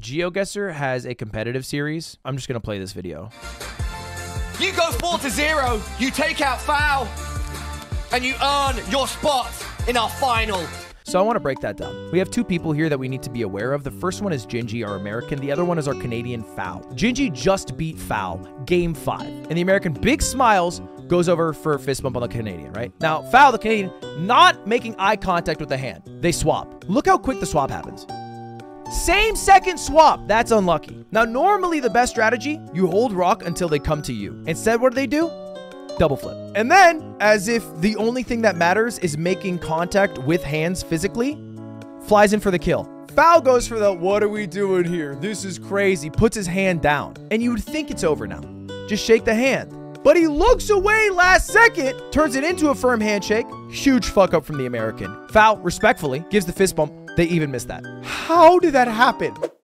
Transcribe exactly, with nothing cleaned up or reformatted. GeoGuessr has a competitive series. I'm just going to play this video. You go four to zero, you take out foul, and you earn your spot in our final. So I want to break that down. We have two people here that we need to be aware of. The first one is Gingy, our American. The other one is our Canadian Foul. Gingy just beat Foul, game five. And the American, big smiles, goes over for a fist bump on the Canadian, right? Now, Foul, the Canadian, not making eye contact with the hand. They swap. Look how quick the swap happens. Same second swap. That's unlucky. Now, normally the best strategy, you hold rock until they come to you. Instead, what do they do? Double flip. And then, as if the only thing that matters is making contact with hands physically, flies in for the kill. Foul goes for the, what are we doing here? This is crazy. Puts his hand down. And you would think it's over now. Just shake the hand. But he looks away last second, turns it into a firm handshake. Huge fuck up from the American. Foul, respectfully, gives the fist bump. They even missed that. How did that happen?